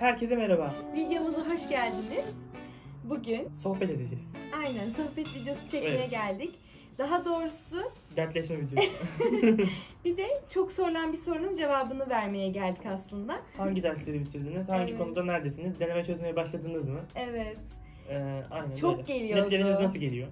Herkese merhaba. Videomuza hoş geldiniz. Bugün sohbet edeceğiz. Aynen, sohbet videosu çekmeye geldik. Daha doğrusu dertleşme videosu. Bir de çok sorulan bir sorunun cevabını vermeye geldik aslında. Hangi dersleri bitirdiniz? Hangi konuda neredesiniz? Deneme çözmeye başladınız mı? Evet. Aynen çok geliyordu. Netleriniz nasıl geliyor?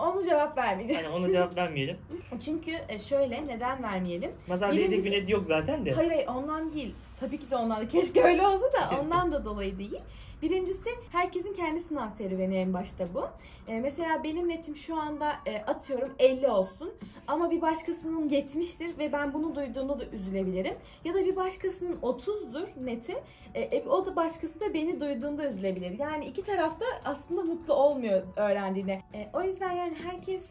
Onu cevap vermeyeceğim. Yani ona cevap vermeyelim. Çünkü şöyle, neden vermeyelim? Nazar verecek bir net yok zaten de. Hayır, ondan değil. Tabii ki de ondan da. Keşke öyle olsa da ondan da dolayı değil. Birincisi, herkesin kendi sınav serüveni en başta bu. Mesela benim netim şu anda atıyorum 50 olsun. Ama bir başkasının 70'tir ve ben bunu duyduğumda da üzülebilirim. Ya da bir başkasının 30'dur neti. O da başkası da beni duyduğunda üzülebilir. Yani iki tarafta aslında mutlu olmuyor öğrendiğine. O yüzden yani herkes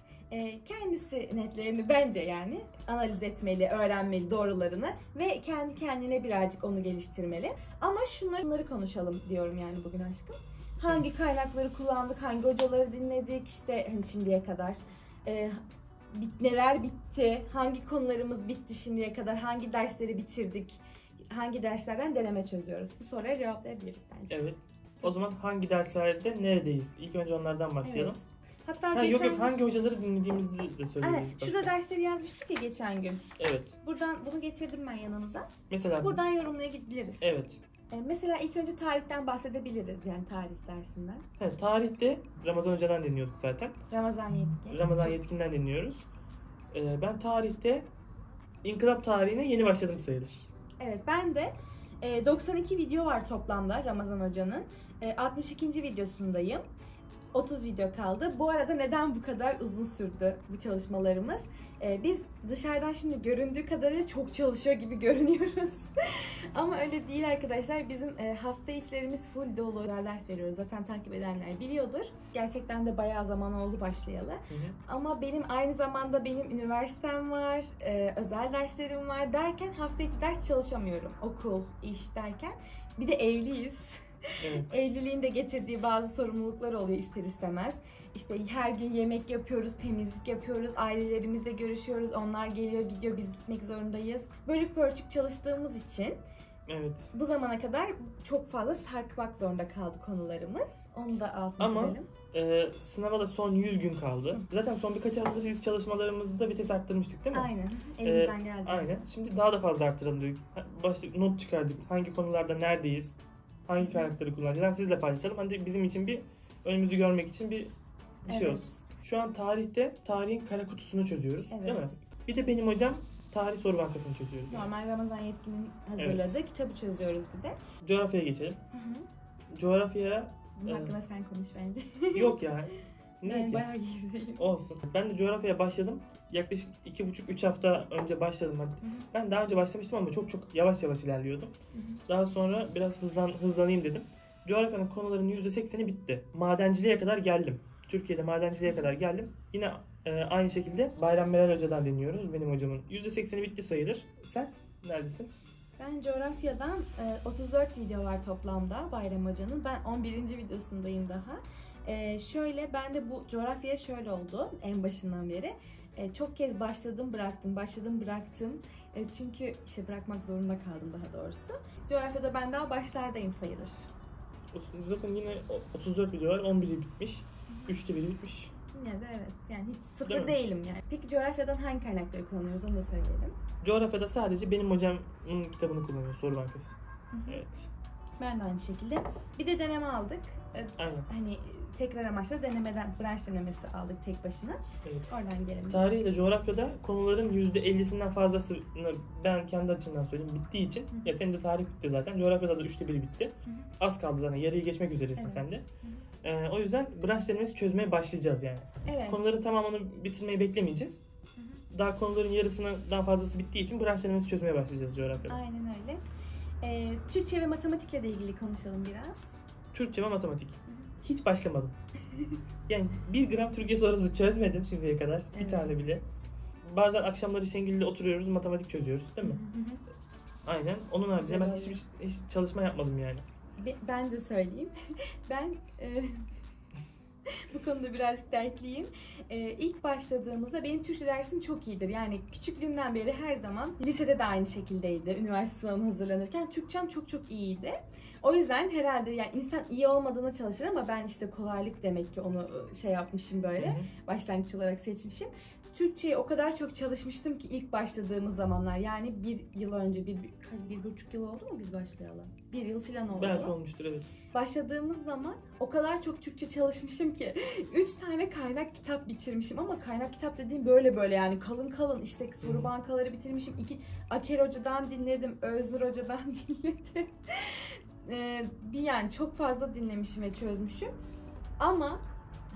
kendisi netlerini bence yani analiz etmeli, öğrenmeli doğrularını ve kendi kendine birazcık onu geliştirmeli. Ama şunları konuşalım diyorum yani bugün aşkım. Hangi kaynakları kullandık, hangi hocaları dinledik, işte hani şimdiye kadar neler bitti, hangi konularımız bitti şimdiye kadar, hangi dersleri bitirdik, hangi derslerden deneme çözüyoruz. Bu soruya cevaplayabiliriz bence. Evet. O zaman hangi derslerde neredeyiz? İlk önce onlardan başlayalım. Evet. Hatta geçen hangi hocaları dinlediğimizi de söyleyebiliriz. Evet, şurada dersleri yazmıştık ya geçen gün. Evet. Buradan bunu getirdim ben yanımıza. Mesela buradan yorumlaya gidebiliriz. Evet. Mesela ilk önce tarihten bahsedebiliriz, yani tarih dersinden. Evet, tarihte Ramazan Hoca'dan dinliyorduk zaten. Ramazan Yetkin. Ramazan Yetkin'den dinliyoruz. Ben tarihte İnkılap tarihine yeni başladım sayılır. Evet, ben de 92 video var toplamda Ramazan Hoca'nın. 62. videosundayım. 30 video kaldı. Bu arada neden bu kadar uzun sürdü bu çalışmalarımız? Biz dışarıdan şimdi göründüğü kadarıyla çok çalışıyor gibi görünüyoruz. Ama öyle değil arkadaşlar. Bizim hafta içlerimiz full dolu ders veriyoruz. Zaten takip edenler biliyordur. Gerçekten de bayağı zaman oldu başlayalı. Ama benim aynı zamanda üniversitem var, özel derslerim var derken hafta içi ders çalışamıyorum. Okul, iş derken. Bir de evliyiz. Evet. Evliliğin de getirdiği bazı sorumluluklar oluyor ister istemez. İşte her gün yemek yapıyoruz, temizlik yapıyoruz, ailelerimizle görüşüyoruz, onlar geliyor gidiyor, biz gitmek zorundayız. Bölük pörçük çalıştığımız için evet, bu zamana kadar çok fazla sarkmak zorunda kaldı konularımız. Onu da altını çizelim. Sınava da son 100 gün kaldı. Zaten son birkaç haftadır biz çalışmalarımızı da vites arttırmıştık değil mi? Aynen. Elimizden geldi. Aynen. Şimdi daha da fazla arttıralım dedik. Not çıkardık. Hangi konularda neredeyiz? Hangi kaynakları kullanacağız? Hem sizle paylaşalım. Hem de bizim için önümüzü görmek için bir şey olsun. Şu an tarihte tarihin kara kutusunu çözüyoruz. Evet. Değil mi? Bir de benim hocam tarih soru bankasını çözüyoruz. Normal Ramazan Yetkin'in hazırladığı kitabı çözüyoruz bir de. Coğrafyaya geçelim. Hı-hı. Coğrafya... Bunun hakkında sen konuş bence. Yok ya. Ben bayağı gerideyim. Olsun. Ben de coğrafyaya başladım. Yaklaşık 2,5-3 hafta önce başladım. Hı-hı. Ben daha önce başlamıştım ama çok yavaş yavaş ilerliyordum. Hı-hı. Daha sonra biraz hızlanayım dedim. Coğrafyanın konularının %80'i bitti. Madenciliğe kadar geldim. Türkiye'de madenciliğe kadar geldim. Yine aynı şekilde Bayram Meral Hoca'dan dinliyoruz, benim hocamın. %80'i bitti sayılır. Sen neredesin? Ben coğrafyadan 34 video var toplamda Bayram Hoca'nın. Ben 11. videosundayım daha. Şöyle, ben de bu coğrafya şöyle oldu en başından beri. Çok kez başladım bıraktım. Çünkü işte bırakmak zorunda kaldım daha doğrusu. Coğrafyada ben daha başlardayım sayılır. Zaten yine 34 video var, 11'i bitmiş, 3'te biri bitmiş. Yine de evet, yani hiç sıfır değilim yani. Peki coğrafyadan hangi kaynakları kullanıyoruz onu da söyleyelim. Coğrafyada sadece benim hocamın kitabını kullanıyor, soru bankası. Hı hı. Evet. Ben de aynı şekilde. Bir de deneme aldık. Aynen. Hani tekrar amaçla branş denemesi aldık tek başına. Evet. Oradan gelelim. Tarih ile coğrafyada konuların %50'sinden fazlasını ben kendi açımdan söyleyeyim bittiği için. Hı hı. Ya senin de tarih bitti zaten. Coğrafyada da 3'te 1'i bitti. Hı hı. Az kaldı zaten. Yarıyı geçmek üzeresin sen de. Hı hı. O yüzden branş denemesi çözmeye başlayacağız yani. Evet. Konuların tamamını bitirmeyi beklemeyeceğiz. Hı hı. Daha konuların yarısından fazlası bittiği için branş denemesi çözmeye başlayacağız coğrafyada. Aynen öyle. Türkçe ve matematikle de ilgili konuşalım biraz. Türkçe ve matematik. Hiç başlamadım. Yani bir gram Türkçe sorusu çözmedim şimdiye kadar. Evet. Bir tane bile. Bazen akşamları Şengül'le oturuyoruz, matematik çözüyoruz değil mi? Hı-hı. Aynen. Onun haricinde ben hiç çalışma yapmadım yani. Ben de söyleyeyim. Ben... bu konuda birazcık dertliyim. İlk başladığımızda benim Türkçe dersim çok iyidir. Yani küçüklüğümden beri her zaman lisede de aynı şekildeydi. Üniversite sınavına hazırlanırken Türkçem çok iyiydi. O yüzden herhalde yani insan iyi olmadığına çalışır ama ben işte kolaylık demek ki onu şey yapmışım böyle. Başlangıç olarak seçmişim. Türkçe'ye o kadar çok çalışmıştım ki ilk başladığımız zamanlar. Yani bir yıl önce, bir buçuk yıl oldu mu biz başlayalı? Bir yıl falan oldu. Belki olmuştur, evet. Başladığımız zaman o kadar çok Türkçe çalışmışım ki 3 tane kaynak kitap bitirmişim ama kaynak kitap dediğim böyle yani kalın işte soru bankaları bitirmişim. 2 Aker Hoca'dan dinledim, Öznur Hoca'dan dinledim. Yani çok fazla dinlemişim ve çözmüşüm. Ama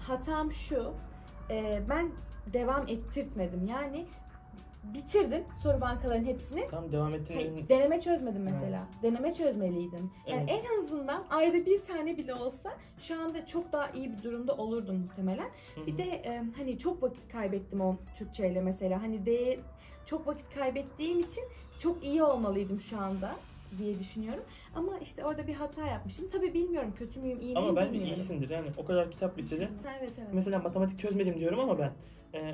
hatam şu, ben devam ettirtmedim. Yani bitirdim soru bankaların hepsini. Tamam, devam ettirmedim. Deneme çözmedim mesela. Evet. Deneme çözmeliydim. Yani evet. En azından ayda 1 tane bile olsa şu anda çok daha iyi bir durumda olurdum muhtemelen. Hı-hı. Bir de hani çok vakit kaybettim o Türkçeyle mesela. Hani çok vakit kaybettiğim için çok iyi olmalıydım şu anda diye düşünüyorum. Ama işte orada bir hata yapmışım. Tabii bilmiyorum kötü müyüm, iyi miyim bilmiyorum. Ama bence iyisindir yani o kadar kitap bitirdim. Evet. Mesela matematik çözmedim diyorum ama ben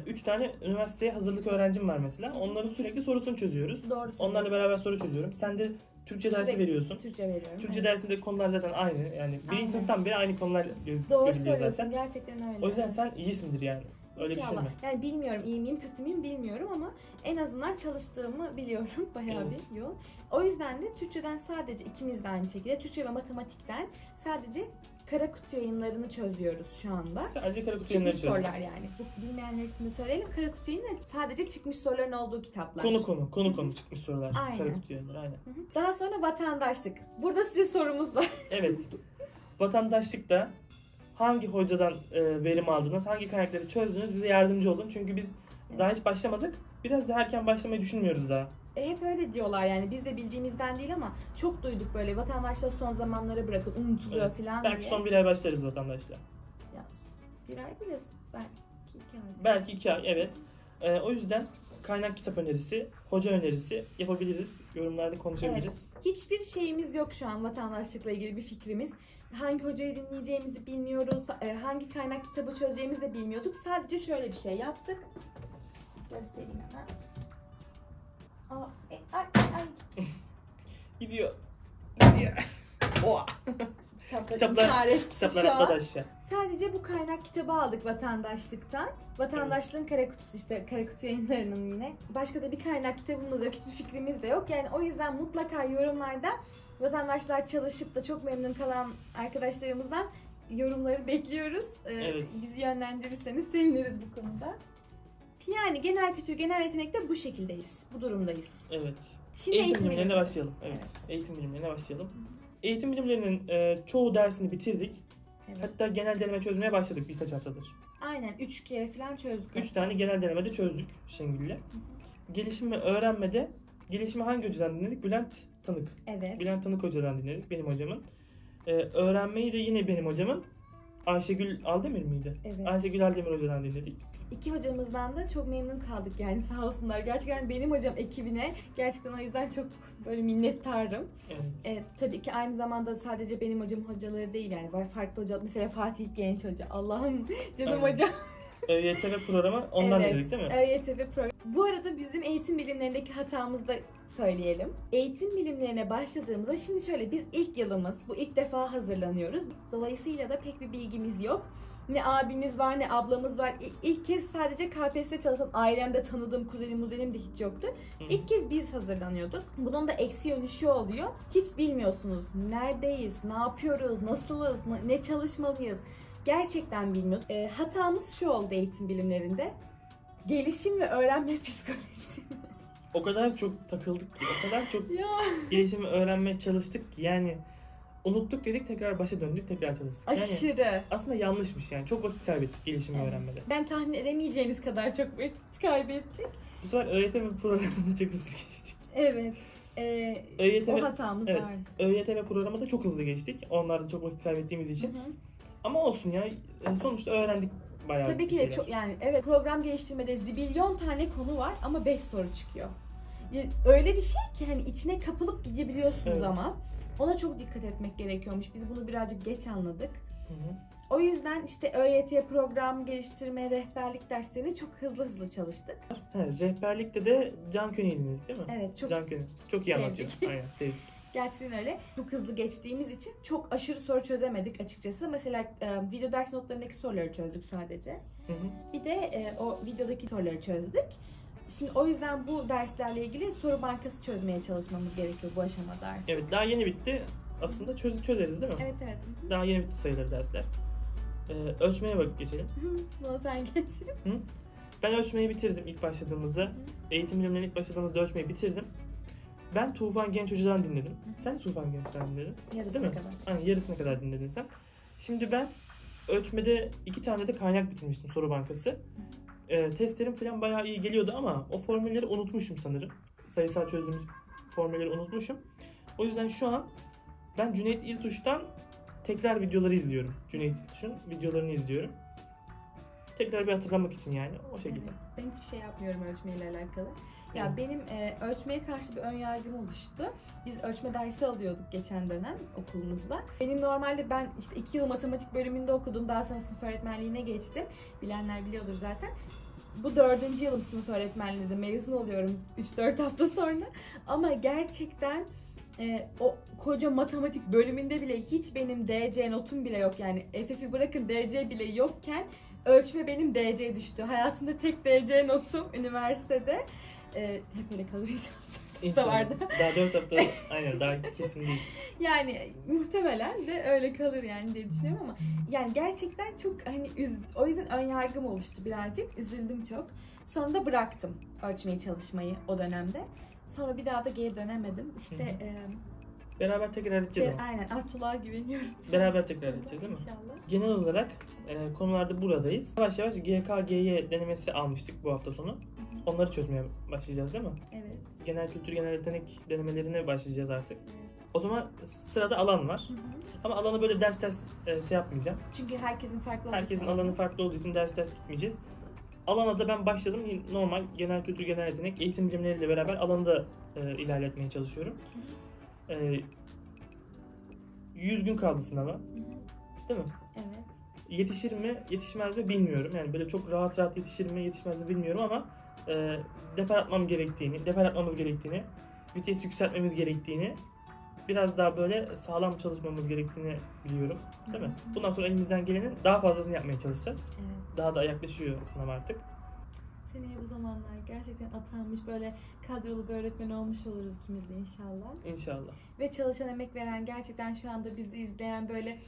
3 tane üniversiteye hazırlık öğrencim var mesela. Onların sürekli sorusunu çözüyoruz. Doğru. Onlarla beraber soru çözüyorum. Sen de Türkçe dersi veriyorsun. Türkçe veriyorum. Türkçe dersinde konular zaten aynı. Yani bir insan tam biri aynı konular görüyor zaten. Gerçekten öyle. O yüzden sen iyisindir yani. Öyle İnşallah. Yani bilmiyorum iyi miyim kötü müyüm bilmiyorum ama en azından çalıştığımı biliyorum bayağı bir yol. O yüzden de Türkçeden sadece ikimiz de aynı şekilde Türkçe ve matematikten sadece Kara Kutu yayınlarını çözüyoruz şu anda. Sadece Kara Kutu yayınları çözüyoruz. Sorular yani. Bu bilmeyenler için de söyleyelim. Kara Kutu yayınları sadece çıkmış soruların olduğu kitaplar. Konu konu çıkmış sorular. Aynen. Kara Kutu yayınları aynen. Hı-hı. Daha sonra vatandaşlık. Burada size sorumuz var. Evet. Vatandaşlıkta hangi hocadan verim aldınız, hangi kaynakları çözdünüz, bize yardımcı olun. Çünkü biz daha hiç başlamadık. Biraz daha erken başlamayı düşünmüyoruz daha. Hep öyle diyorlar yani biz de bildiğimizden değil ama çok duyduk böyle vatandaşlar son zamanlara bırakın, unutuluyor falan diye. Belki son 1 ay başlarız vatandaşlar. Ya, 1 ay bile belki 2 ay. Belki 2 ay evet. O yüzden kaynak kitap önerisi, hoca önerisi yapabiliriz. Yorumlarda konuşabiliriz. Evet. Hiçbir şeyimiz yok şu an vatandaşlıkla ilgili bir fikrimiz. Hangi hocayı dinleyeceğimizi bilmiyoruz. Hangi kaynak kitabı çözeceğimizi de bilmiyorduk. Sadece şöyle bir şey yaptık. Göstereyim hemen. Ay. Gidiyor. Oha. Kitaplar arkadaşlar. Sadece bu kaynak kitabı aldık vatandaşlıktan. Vatandaşlığın Kara Kutusu işte Kara Kutu yayınlarının yine. Başka da bir kaynak kitabımız yok, hiçbir fikrimiz de yok. Yani o yüzden mutlaka yorumlarda vatandaşlar çalışıp da çok memnun kalan arkadaşlarımızdan yorumları bekliyoruz. Evet. Bizi yönlendirirseniz seviniriz bu konuda. Yani genel kültür, genel yetenekte bu şekildeyiz, bu durumdayız. Evet. Şimdi eğitim bilimlerine başlayalım. Evet. Eğitim bilimlerine başlayalım. Eğitim bilimlerinin çoğu dersini bitirdik. Evet. Hatta genel deneme çözmeye başladık birkaç haftadır. Aynen 3 kere falan çözdük. 3 tane genel deneme de çözdük Şengül'le. Gelişim ve öğrenmede gelişimi hangi hocadan dinledik? Bülent Tanık. Evet. Bülent Tanık hocadan dinledik, benim hocamın. Öğrenmeyi de yine benim hocamın. Ayşegül Aldemir miydi? Evet. Ayşegül Aldemir hocadan dinledik. 2 hocamızdan da çok memnun kaldık yani sağ olsunlar. Gerçekten benim hocam ekibine gerçekten o yüzden çok böyle minnettarım. Evet. Tabii ki aynı zamanda sadece benim hocam hocaları değil yani farklı hocalar. Mesela Fatih Genç hoca. Allah'ım canım hocam. ÖYTB programı ondan dedik değil mi? ÖYTB programı. Bu arada bizim eğitim bilimlerindeki hatamız da söyleyelim. Eğitim bilimlerine başladığımızda şimdi şöyle biz ilk yılımız bu ilk defa hazırlanıyoruz. Dolayısıyla da pek bir bilgimiz yok. Ne abimiz var ne ablamız var. İlk kez sadece KPSS çalışan ailemde tanıdığım kuzenim de hiç yoktu. İlk kez biz hazırlanıyorduk. Bunun da eksi yönü şu oluyor. Hiç bilmiyorsunuz neredeyiz, ne yapıyoruz, nasılız, ne çalışmalıyız. Gerçekten bilmiyorduk. Hatamız şu oldu eğitim bilimlerinde. Gelişim ve öğrenme psikolojisi. O kadar çok takıldık ki, o kadar çok gelişim ve öğrenme çalıştık ki yani unuttuk dedik tekrar başa döndük tekrar çalıştık. Yani aşırı. Aslında yanlışmış yani çok vakit kaybettik gelişim ve öğrenmede. Ben tahmin edemeyeceğiniz kadar çok vakit kaybettik. Bu sefer ÖYTB programında çok hızlı geçtik. Evet. O hatamız var. ÖYTB programında çok hızlı geçtik. Onlarda çok vakit kaybettiğimiz için. Hı-hı. Ama olsun ya sonuçta öğrendik bayağı. Tabii ki de çok yani evet program geliştirmede zibilyon tane konu var ama 5 soru çıkıyor. Öyle bir şey ki hani içine kapılıp gidebiliyorsunuz ama ona çok dikkat etmek gerekiyormuş. Biz bunu birazcık geç anladık. Hı-hı. O yüzden işte ÖYT program geliştirme, rehberlik derslerini çok hızlı çalıştık. Rehberlikte de Can König'i dinledik değil mi? Evet. Çok Can König. Çok iyi anlatıyor. Aynen sevdik. Gerçekten öyle. Çok hızlı geçtiğimiz için çok aşırı soru çözemedik açıkçası. Mesela video ders notlarındaki soruları çözdük sadece. Hı hı. Bir de o videodaki soruları çözdük. Şimdi o yüzden bu derslerle ilgili soru bankası çözmeye çalışmamız gerekiyor bu aşamada artık. Evet, daha yeni bitti. Aslında çözeriz değil mi? Evet evet. Hı hı. Daha yeni bitti sayılır dersler. Ölçmeye bakıp geçelim. Bunu sen geçelim. Hı? Ben ölçmeyi bitirdim ilk başladığımızda. Hı. Eğitim bilimlerine ilk başladığımızda ölçmeyi bitirdim. Ben Tufan Genç hocadan dinledim. Hı. Sen de Tufan Genç'ten dinledin. Yarısına kadar. Aynen, yarısına kadar dinledin sen. Şimdi ben ölçmede 2 tane de kaynak bitirmiştim, soru bankası. Testlerim falan bayağı iyi geliyordu ama o formülleri unutmuşum sanırım. Sayısal çözdüğümüz formülleri unutmuşum. O yüzden şu an ben Cüneyt İltuş'tan tekrar videoları izliyorum. Cüneyt İltuş'un videolarını izliyorum. Tekrar bir hatırlamak için yani o şekilde. Evet, ben hiçbir şey yapmıyorum ölçmeyle alakalı. Ya benim ölçmeye karşı bir ön yargım oluştu. Biz ölçme dersi alıyorduk geçen dönem okulumuzda. Benim normalde ben işte 2 yıl matematik bölümünde okudum. Daha sonra sınıf öğretmenliğine geçtim. Bilenler biliyordur zaten. Bu 4. yılım sınıf öğretmenliğinde. Mezun oluyorum 3-4 hafta sonra. Ama gerçekten o koca matematik bölümünde bile hiç benim DC notum bile yok. Yani FF'i bırakın DC bile yokken ölçme benim DC'ye düştü. Hayatımda tek DC notum üniversitede. Hep öyle kalacağım. İnşallah. Vardı. Daha 4 hafta aynen, daha kesin değil. Yani muhtemelen de öyle kalır yani diye düşünüyorum ama yani gerçekten çok hani o yüzden ön yargım oluştu birazcık. Üzüldüm çok. Sonra da bıraktım ölçmeyi, çalışmayı o dönemde. Sonra bir daha da geri dönemedim. İşte beraber tekrar edeceğiz ama. Aynen, Abdullah'a güveniyorum. Beraber tekrar edeceğiz değil mi? İnşallah. Genel olarak konularda buradayız. Yavaş yavaş GKGY denemesi almıştık bu hafta sonu. Hı hı. Onları çözmeye başlayacağız değil mi? Evet. Genel kültür, genel yetenek denemelerine başlayacağız artık. Evet. O zaman sırada alan var. Hı hı. Ama alanı böyle ders şey yapmayacağım. Çünkü herkesin farklı olduğu için. Herkesin alanı farklı olduğu için ders gitmeyeceğiz. Alana da ben başladım. Normal genel kültür, genel yetenek, eğitim bilimleriyle beraber alanı da ilerletmeye çalışıyorum. Hı hı. 100 gün kaldı sınava. Değil mi? Evet. Yetişir mi, yetişmez mi bilmiyorum. Yani böyle çok rahat yetişir mi, yetişmez mi bilmiyorum ama deper atmamız gerektiğini, vites yükseltmemiz gerektiğini, biraz daha böyle sağlam çalışmamız gerektiğini biliyorum. Değil mi? Bundan sonra elimizden gelenin daha fazlasını yapmaya çalışacağız. Evet. Daha da yaklaşıyor sınav artık. Seneye bu zamanlar gerçekten atanmış, böyle kadrolu bir öğretmen olmuş oluruz ikimiz de inşallah. İnşallah. Ve çalışan, emek veren, gerçekten şu anda bizi izleyen, böyle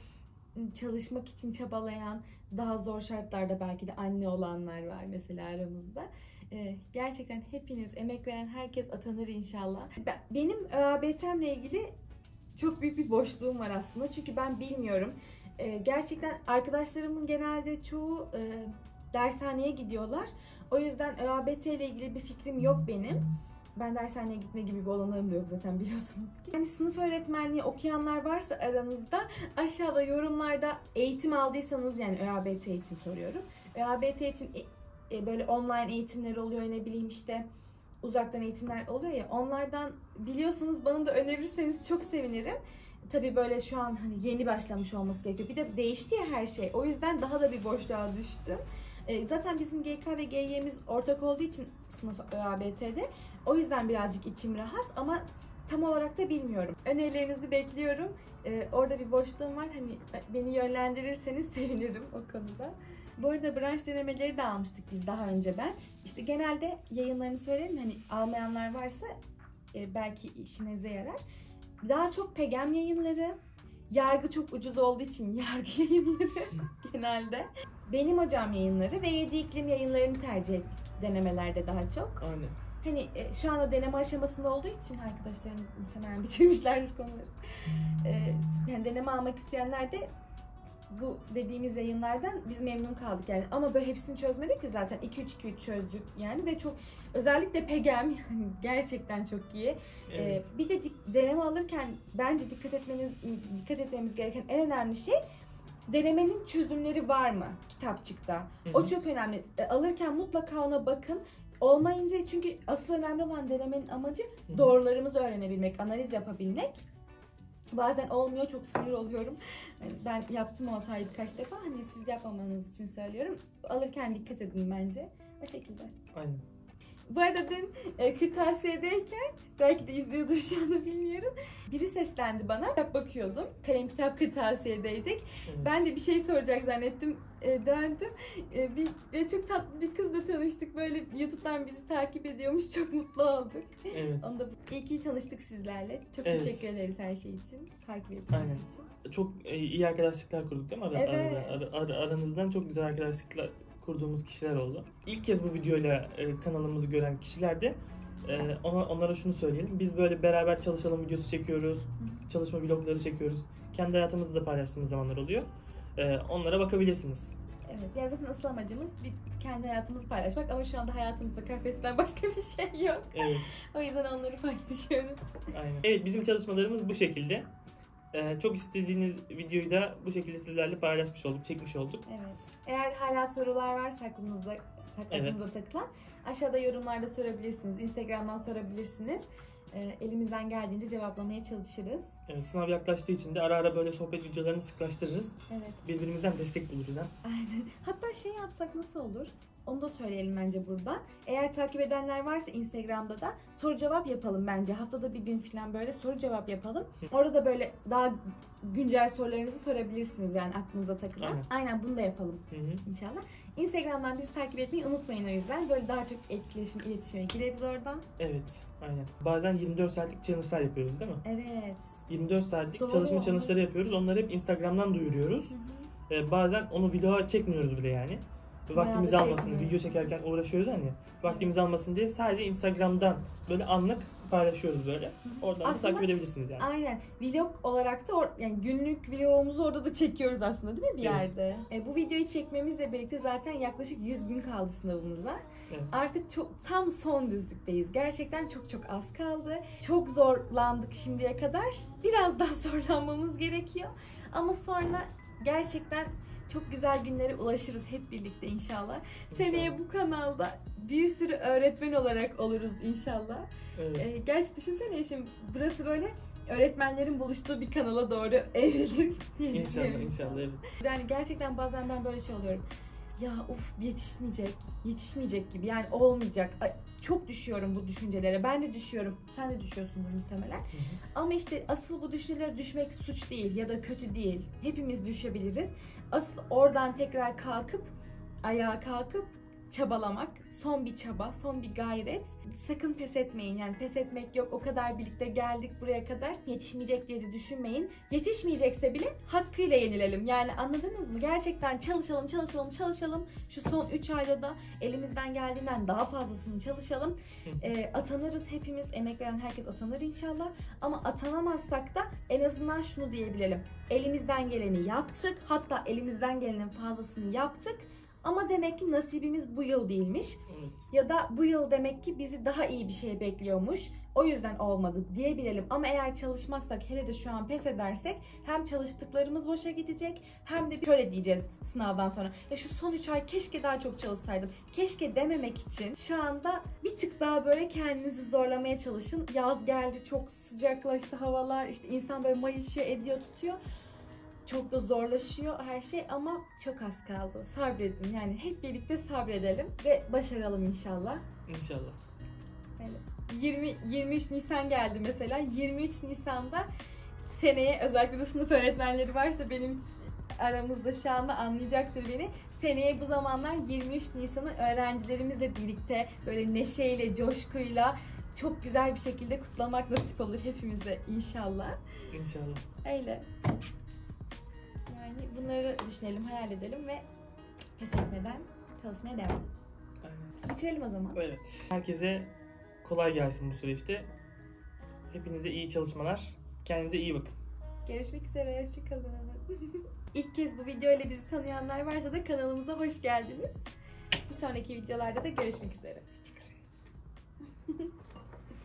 çalışmak için çabalayan, daha zor şartlarda belki de anne olanlar var mesela aramızda. Gerçekten hepiniz, emek veren herkes atanır inşallah. Benim ÖABT'mle ilgili çok büyük bir boşluğum var aslında. Çünkü ben bilmiyorum. Gerçekten arkadaşlarımın genelde çoğu dershaneye gidiyorlar. O yüzden ÖABT ile ilgili bir fikrim yok benim. Ben dershaneye gitme gibi bir olanağım da yok zaten, biliyorsunuz ki. Yani sınıf öğretmenliği okuyanlar varsa aranızda, aşağıda yorumlarda eğitim aldıysanız, yani ÖABT için soruyorum. ÖABT için böyle online eğitimler oluyor, ne bileyim işte uzaktan eğitimler oluyor ya, onlardan biliyorsanız bana da önerirseniz çok sevinirim. Tabii böyle şu an hani yeni başlamış olması gerekiyor. Bir de değişti ya her şey. O yüzden daha da bir boşluğa düştüm. Zaten bizim GK ve GY'miz ortak olduğu için sınıf ÖABT'de. O yüzden birazcık içim rahat ama tam olarak da bilmiyorum. Önerilerinizi bekliyorum. Orada bir boşluğum var. Hani beni yönlendirirseniz sevinirim o konuda. Bu arada branş denemeleri de almıştık biz daha önceden. İşte genelde yayınlarını söylerim. Hani almayanlar varsa belki işinize yarar. Daha çok Pegem yayınları, Yargı çok ucuz olduğu için Yargı yayınları genelde. Benim Hocam yayınları ve 7 iklim yayınlarını tercih ettik denemelerde daha çok. Aynen. Hani şu anda deneme aşamasında olduğu için arkadaşlarımız muhtemelen bitirmişlerdir konuları. Yani deneme almak isteyenler de bu dediğimiz yayınlardan biz memnun kaldık yani. Ama böyle hepsini çözmedik ki zaten 2-3-2-3 çözdük yani ve çok, özellikle Pegem yani gerçekten çok iyi. Evet. Bir de deneme alırken bence dikkat etmemiz gereken en önemli şey, denemenin çözümleri var mı kitapçıkta? Hı-hı. O çok önemli. Alırken mutlaka ona bakın. Olmayınca, çünkü asıl önemli olan denemenin amacı Hı-hı. doğrularımızı öğrenebilmek, analiz yapabilmek. Bazen olmuyor, çok sinir oluyorum. Ben yaptım o hatayı birkaç defa. Hani siz yapmamanız için söylüyorum. Alırken dikkat edin bence. O şekilde. Aynen. Bu arada dün kırtasiyedeyken, belki de izliyordur şu anda bilmiyorum. Biri seslendi bana. Bakıyordum. Kalem kitap kırtasiyedeydik. Ben de bir şey soracak zannettim. Döndüm. Çok tatlı bir kızla tanıştık. Böyle YouTube'dan bizi takip ediyormuş. Çok mutlu olduk. Evet. Onu da iyi ki tanıştık sizlerle. Çok teşekkür ederiz her şey için. Takip ettiğiniz için. Çok iyi arkadaşlıklar kurduk değil mi? Aranızdan çok güzel arkadaşlıklar kurduğumuz kişiler oldu. İlk kez bu videoyla kanalımızı gören kişiler de onlara şunu söyleyelim. Biz böyle beraber çalışalım videosu çekiyoruz. Çalışma vlogları çekiyoruz. Kendi hayatımızı da paylaştığımız zamanlar oluyor. Onlara bakabilirsiniz. Evet, yani zaten asıl amacımız kendi hayatımızı paylaşmak ama şu anda hayatımızda KPSS'den başka bir şey yok. Evet. O yüzden onları paylaşıyoruz. Aynen. Evet, bizim çalışmalarımız bu şekilde. Çok istediğiniz videoyu da bu şekilde sizlerle paylaşmış olduk, çekmiş olduk. Evet. Eğer hala sorular varsa aklınıza takılan aşağıda yorumlarda sorabilirsiniz. Instagram'dan sorabilirsiniz. Elimizden geldiğince cevaplamaya çalışırız. Evet, sınav yaklaştığı için de ara ara böyle sohbet videolarını sıklaştırırız. Evet. Birbirimizden destek buluruz. He? Aynen. Hatta şey yapsak nasıl olur? Onu da söyleyelim bence buradan. Eğer takip edenler varsa Instagram'da da soru cevap yapalım bence. Haftada bir gün falan böyle soru cevap yapalım. Orada da böyle daha güncel sorularınızı sorabilirsiniz yani aklınıza takılan. Aynen, aynen bunu da yapalım inşallah. Instagram'dan bizi takip etmeyi unutmayın o yüzden. Böyle daha çok iletişime gireriz oradan. Evet, aynen. Bazen 24 saatlik challenge'lar yapıyoruz değil mi? Evet. 24 saatlik çalışma challenge'ları yapıyoruz. Onları hep Instagram'dan duyuruyoruz. Bazen onu vloga çekmiyoruz bile yani. Vaktimizi almasın, video çekerken uğraşıyoruz hani. Vaktimizi almasın diye sadece Instagram'dan böyle anlık paylaşıyoruz böyle. Oradan da takip edebilirsiniz yani. Aynen. Vlog olarak da yani günlük vlogumuzu orada da çekiyoruz aslında değil mi bir yerde? Bu videoyu çekmemizle birlikte zaten yaklaşık 100 gün kaldı sınavımıza. Evet. Artık tam son düzlükteyiz. Gerçekten çok az kaldı. Çok zorlandık şimdiye kadar. Biraz daha zorlanmamız gerekiyor. Ama sonra gerçekten çok güzel günlere ulaşırız hep birlikte inşallah. Seneye bu kanalda bir sürü öğretmen olarak oluruz inşallah. Evet. Gerçi düşünsene şimdi burası böyle öğretmenlerin buluştuğu bir kanala doğru evrilir. İnşallah evet. Yani gerçekten bazen ben böyle şey oluyorum. Ya of yetişmeyecek gibi yani olmayacak. Çok düşüyorum bu düşüncelere. Ben de düşüyorum. Sen de düşüyorsun muhtemelen. Ama işte asıl bu düşüncelere düşmek suç değil ya da kötü değil. Hepimiz düşebiliriz. Asıl oradan tekrar ayağa kalkıp çabalamak. Son bir çaba, son bir gayret. Sakın pes etmeyin. Yani pes etmek yok. O kadar birlikte geldik buraya kadar. Yetişmeyecek diye de düşünmeyin. Yetişmeyecekse bile hakkıyla yenilelim. Yani anladınız mı? Gerçekten çalışalım. Şu son 3 ayda da elimizden geldiğinden daha fazlasını çalışalım. Atanırız hepimiz. Emek veren herkes atanır inşallah. Ama atanamazsak da en azından şunu diyebilelim. Elimizden geleni yaptık. Hatta elimizden gelenin fazlasını yaptık. Ama demek ki nasibimiz bu yıl değilmiş. Evet. Ya da bu yıl demek ki bizi daha iyi bir şey bekliyormuş. O yüzden olmadı diyebilelim. Ama eğer çalışmazsak, hele de şu an pes edersek hem çalıştıklarımız boşa gidecek hem de şöyle diyeceğiz sınavdan sonra. Ya şu son 3 ay keşke daha çok çalışsaydım. Keşke dememek için şu anda bir tık daha böyle kendinizi zorlamaya çalışın. Yaz geldi, çok sıcaklaştı havalar. İşte insan böyle mayışıyor, ediyor, tutuyor. Çok da zorlaşıyor her şey ama çok az kaldı. Sabredin yani hep birlikte sabredelim ve başaralım inşallah. İnşallah. Evet. 23 Nisan geldi mesela. 23 Nisan'da seneye özellikle de sınıf öğretmenleri varsa benim aramızda şu anda anlayacaktır beni. Seneye bu zamanlar 23 Nisan'ı öğrencilerimizle birlikte böyle neşeyle, coşkuyla çok güzel bir şekilde kutlamak nasip olur hepimize inşallah. İnşallah. Öyle. Yani bunları düşünelim, hayal edelim ve pes etmeden çalışmaya devam. Aynen. Bitirelim o zaman. Evet. Herkese kolay gelsin bu süreçte. Hepinize iyi çalışmalar. Kendinize iyi bakın. Görüşmek üzere. Hoşçakalın. İlk kez bu videoyla bizi tanıyanlar varsa da kanalımıza hoş geldiniz. Bir sonraki videolarda da görüşmek üzere. Hoşçakalın.